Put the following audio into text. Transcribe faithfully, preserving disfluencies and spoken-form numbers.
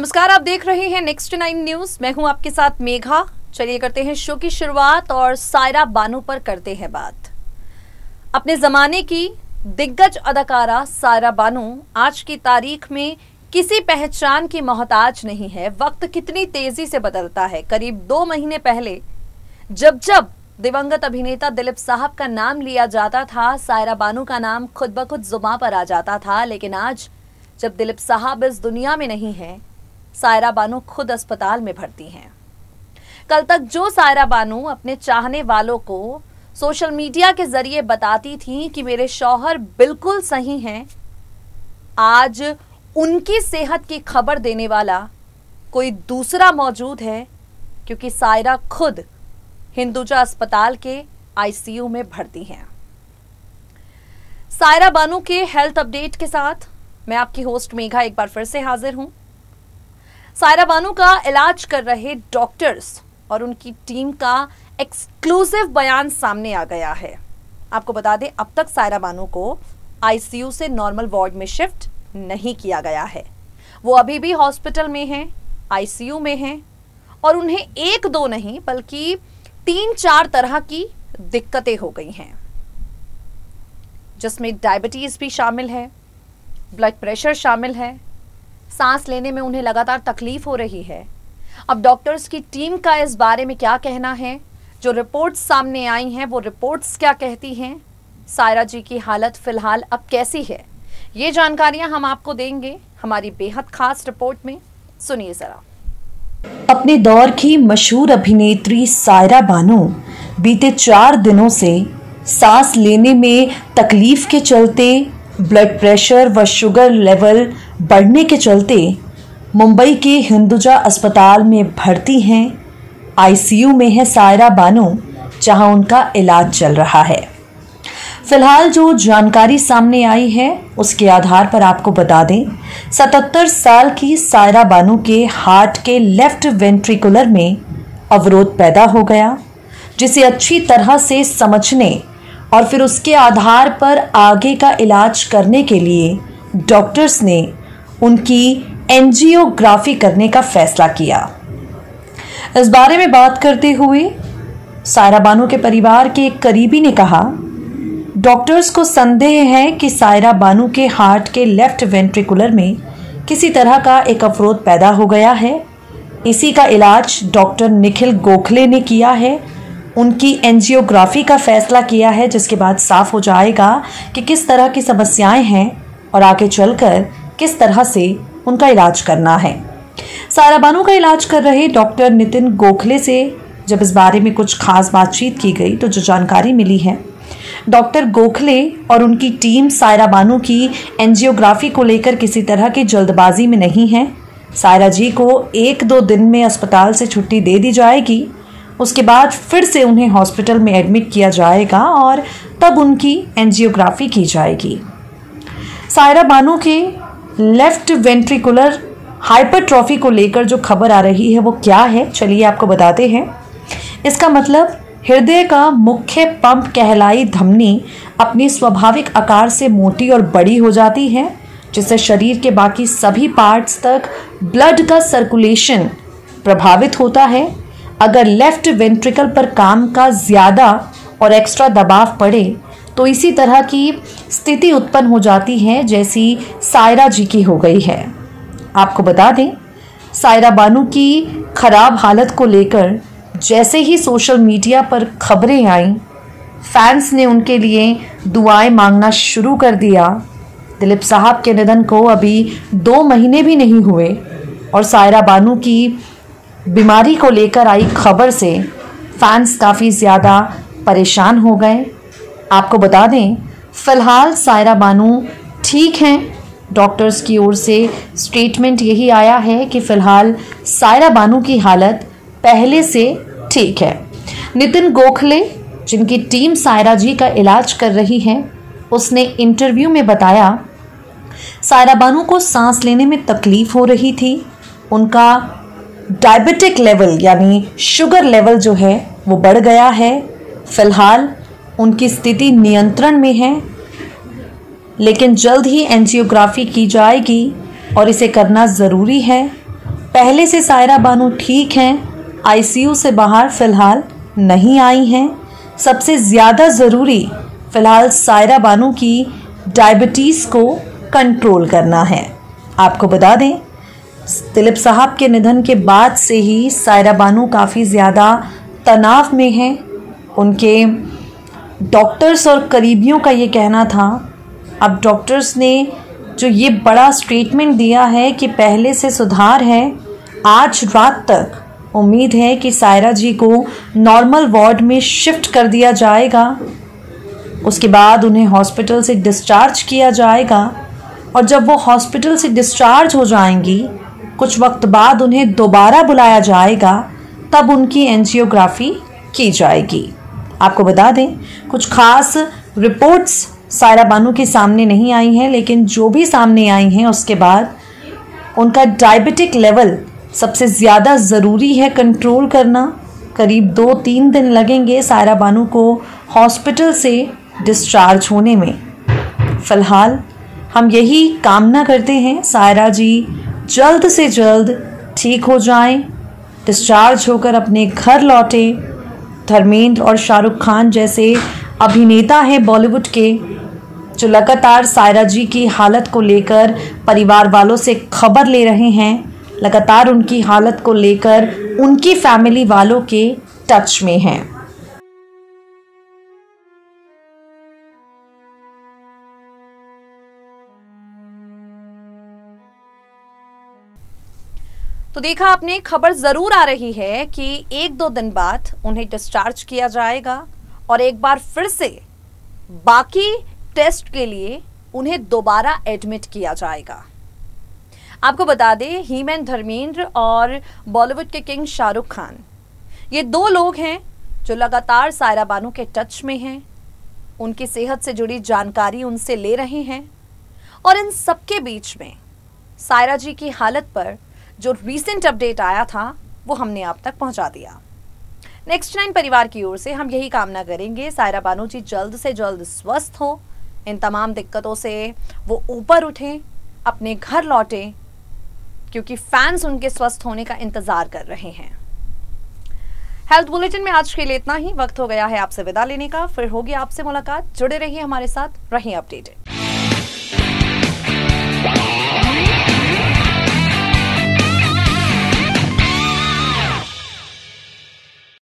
नमस्कार, आप देख रहे हैं नेक्स्ट नाइन न्यूज। मैं हूं आपके साथ मेघा। चलिए करते हैं शो की शुरुआत और सायरा बानू पर करते हैं बात। अपने जमाने की दिग्गज अदाकारा सायरा बानू आज की तारीख में किसी पहचान की मोहताज नहीं है। वक्त कितनी तेजी से बदलता है। करीब दो महीने पहले जब जब दिवंगत अभिनेता दिलीप साहब का नाम लिया जाता था, सायरा बानू का नाम खुद ब खुद जुबां पर आ जाता था। लेकिन आज जब दिलीप साहब इस दुनिया में नहीं हैं, सायरा बानू खुद अस्पताल में भर्ती हैं। कल तक जो सायरा बानू अपने चाहने वालों को सोशल मीडिया के जरिए बताती थी कि मेरे शौहर बिल्कुल सही हैं, आज उनकी सेहत की खबर देने वाला कोई दूसरा मौजूद है, क्योंकि सायरा खुद हिंदुजा अस्पताल के आईसीयू में भर्ती हैं। सायरा बानू के हेल्थ अपडेट के साथ मैं आपकी होस्ट मेघा एक बार फिर से हाजिर हूं। सायरा बानू का इलाज कर रहे डॉक्टर्स और उनकी टीम का एक्सक्लूसिव बयान सामने आ गया है। आपको बता दें, अब तक सायरा बानू को आईसीयू से नॉर्मल वार्ड में शिफ्ट नहीं किया गया है। वो अभी भी हॉस्पिटल में हैं, आईसीयू में हैं और उन्हें एक दो नहीं बल्कि तीन चार तरह की दिक्कतें हो गई हैं, जिसमें डायबिटीज भी शामिल है, ब्लड प्रेशर शामिल है, सांस लेने में उन्हें लगातार तकलीफ हो रही है। अब डॉक्टर्स की टीम का इस बारे में क्या कहना है, जो रिपोर्ट्स सामने आई हैं वो रिपोर्ट्स क्या कहती हैं, सायरा जी की हालत फिलहाल अब कैसी है, ये जानकारियां हम आपको देंगे हमारी बेहद खास रिपोर्ट में। सुनिए जरा। अपने दौर की मशहूर अभिनेत्री सायरा बानू बीते चार दिनों से सांस लेने में तकलीफ के चलते, ब्लड प्रेशर व शुगर लेवल बढ़ने के चलते मुंबई के हिंदुजा अस्पताल में भर्ती हैं। आईसीयू में है सायरा बानू, जहां उनका इलाज चल रहा है। फिलहाल जो जानकारी सामने आई है उसके आधार पर आपको बता दें, सतहत्तर साल की सायरा बानू के हार्ट के लेफ्ट वेंट्रिकुलर में अवरोध पैदा हो गया, जिसे अच्छी तरह से समझने और फिर उसके आधार पर आगे का इलाज करने के लिए डॉक्टर्स ने उनकी एंजियोग्राफी करने का फैसला किया। इस बारे में बात करते हुए सायरा बानू के परिवार के एक करीबी ने कहा, डॉक्टर्स को संदेह है कि सायरा बानू के हार्ट के लेफ्ट वेंट्रिकुलर में किसी तरह का एक अवरोध पैदा हो गया है। इसी का इलाज डॉक्टर निखिल गोखले ने किया है। उनकी एंजियोग्राफी का फैसला किया है, जिसके बाद साफ हो जाएगा कि किस तरह की समस्याएं हैं और आगे चलकर किस तरह से उनका इलाज करना है। सायरा बानू का इलाज कर रहे डॉक्टर नितिन गोखले से जब इस बारे में कुछ खास बातचीत की गई तो जो जानकारी मिली है, डॉक्टर गोखले और उनकी टीम सायरा बानू की एंजियोग्राफी को लेकर किसी तरह की जल्दबाजी में नहीं है। सायरा जी को एक दो दिन में अस्पताल से छुट्टी दे दी जाएगी, उसके बाद फिर से उन्हें हॉस्पिटल में एडमिट किया जाएगा और तब उनकी एंजियोग्राफी की जाएगी। सायरा बानू के लेफ्ट वेंट्रिकुलर हाइपरट्रॉफी को लेकर जो खबर आ रही है वो क्या है, चलिए आपको बताते हैं। इसका मतलब हृदय का मुख्य पंप कहलाई धमनी अपने स्वाभाविक आकार से मोटी और बड़ी हो जाती है, जिससे शरीर के बाकी सभी पार्ट्स तक ब्लड का सर्कुलेशन प्रभावित होता है। अगर लेफ्ट वेंट्रिकल पर काम का ज़्यादा और एक्स्ट्रा दबाव पड़े तो इसी तरह की स्थिति उत्पन्न हो जाती है जैसी सायरा जी की हो गई है। आपको बता दें, सायरा बानू की खराब हालत को लेकर जैसे ही सोशल मीडिया पर खबरें आईं, फैंस ने उनके लिए दुआएं मांगना शुरू कर दिया। दिलीप साहब के निधन को अभी दो महीने भी नहीं हुए और सायरा बानू की बीमारी को लेकर आई खबर से फैंस काफ़ी ज़्यादा परेशान हो गए। आपको बता दें, फ़िलहाल सायरा बानू ठीक हैं। डॉक्टर्स की ओर से स्टेटमेंट यही आया है कि फ़िलहाल सायरा बानू की हालत पहले से ठीक है। नितिन गोखले, जिनकी टीम सायरा जी का इलाज कर रही है, उसने इंटरव्यू में बताया, सायरा बानू को सांस लेने में तकलीफ़ हो रही थी। उनका डायबिटिक लेवल यानी शुगर लेवल जो है वो बढ़ गया है। फ़िलहाल उनकी स्थिति नियंत्रण में है, लेकिन जल्द ही एंजियोग्राफी की जाएगी और इसे करना ज़रूरी है। पहले से सायरा बानू ठीक हैं, आईसीयू से बाहर फ़िलहाल नहीं आई हैं। सबसे ज़्यादा ज़रूरी फ़िलहाल सायरा बानू की डायबिटीज़ को कंट्रोल करना है। आपको बता दें, दिलीप साहब के निधन के बाद से ही सायरा बानू काफ़ी ज़्यादा तनाव में हैं। उनके डॉक्टर्स और करीबियों का ये कहना था, अब डॉक्टर्स ने जो ये बड़ा स्टेटमेंट दिया है कि पहले से सुधार है, आज रात तक उम्मीद है कि सायरा जी को नॉर्मल वार्ड में शिफ्ट कर दिया जाएगा, उसके बाद उन्हें हॉस्पिटल से डिस्चार्ज किया जाएगा और जब वो हॉस्पिटल से डिस्चार्ज हो जाएंगी कुछ वक्त बाद उन्हें दोबारा बुलाया जाएगा, तब उनकी एंजियोग्राफी की जाएगी। आपको बता दें, कुछ खास रिपोर्ट्स सायरा बानू के सामने नहीं आई हैं, लेकिन जो भी सामने आई हैं उसके बाद उनका डायबिटिक लेवल सबसे ज़्यादा ज़रूरी है कंट्रोल करना। करीब दो तीन दिन लगेंगे सायरा बानू को हॉस्पिटल से डिस्चार्ज होने में। फ़िलहाल हम यही कामना करते हैं सायरा जी जल्द से जल्द ठीक हो जाएं, डिस्चार्ज होकर अपने घर लौटे। धर्मेंद्र और शाहरुख खान जैसे अभिनेता हैं बॉलीवुड के, जो लगातार सायरा जी की हालत को लेकर परिवार वालों से खबर ले रहे हैं, लगातार उनकी हालत को लेकर उनकी फैमिली वालों के टच में हैं। तो देखा आपने, खबर जरूर आ रही है कि एक दो दिन बाद उन्हें डिस्चार्ज किया जाएगा और एक बार फिर से बाकी टेस्ट के लिए उन्हें दोबारा एडमिट किया जाएगा। आपको बता दें, हीमैन धर्मेंद्र और बॉलीवुड के किंग शाहरुख खान, ये दो लोग हैं जो लगातार सायरा बानू के टच में हैं, उनकी सेहत से जुड़ी जानकारी उनसे ले रहे हैं और इन सबके बीच में सायरा जी की हालत पर जो रीसेंट अपडेट आया था वो हमने आप तक पहुंचा दिया। नेक्स्ट नाइन परिवार की ओर से हम यही कामना करेंगे सायरा बानू जी जल्द से जल्द स्वस्थ हो, इन तमाम दिक्कतों से वो ऊपर उठें, अपने घर लौटें, क्योंकि फैंस उनके स्वस्थ होने का इंतज़ार कर रहे हैं। हेल्थ बुलेटिन में आज के लिए इतना ही। वक्त हो गया है आपसे विदा लेने का, फिर होगी आपसे मुलाकात। जुड़े रहिए हमारे साथ, रहिए अपडेटेड।